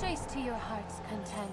Chase to your heart's content.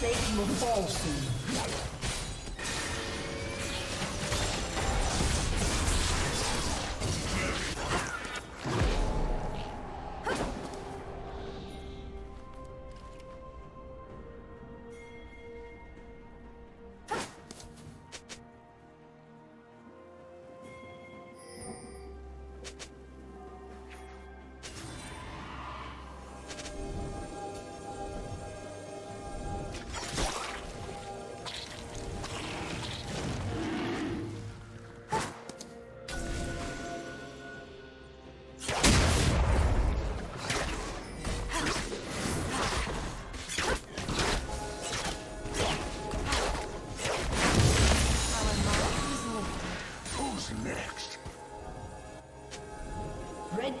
Perfeito falso. Red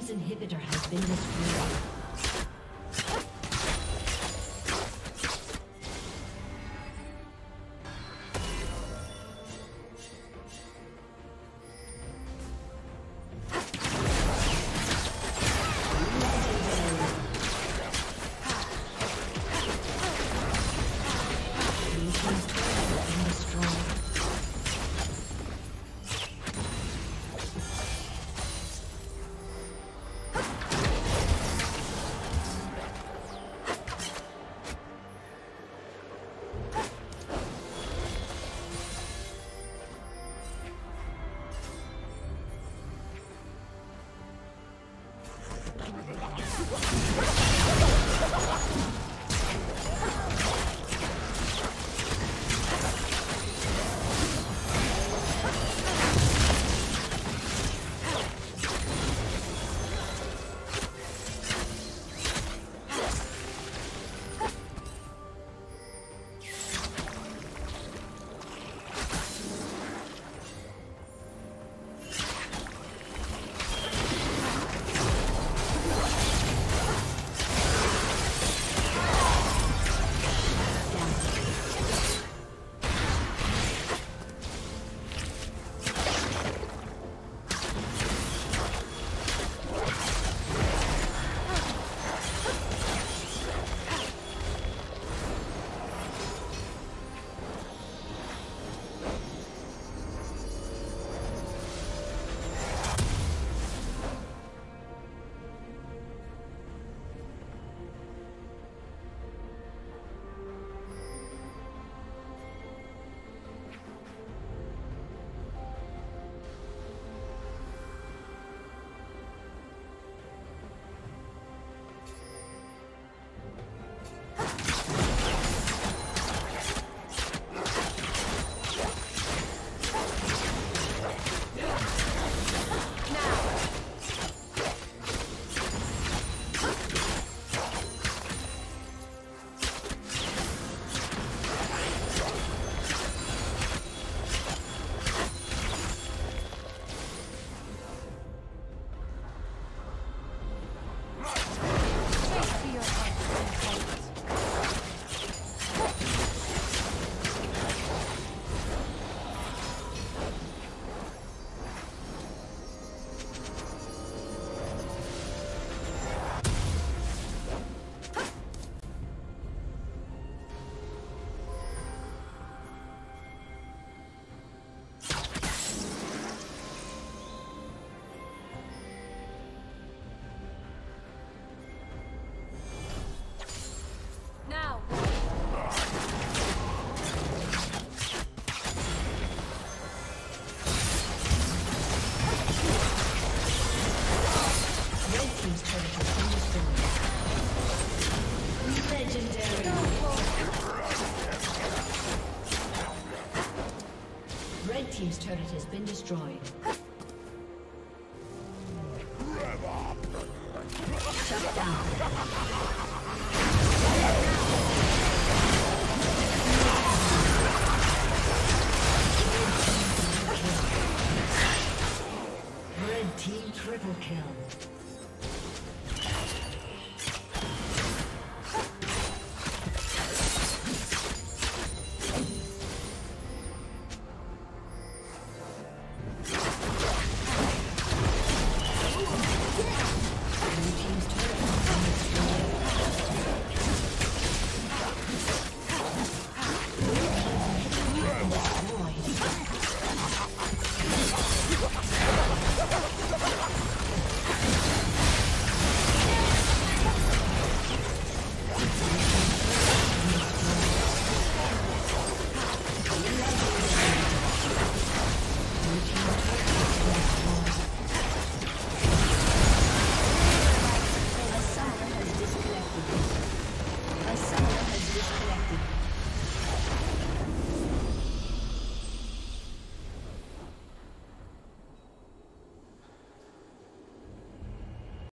system's inhibitor has been destroyed. What?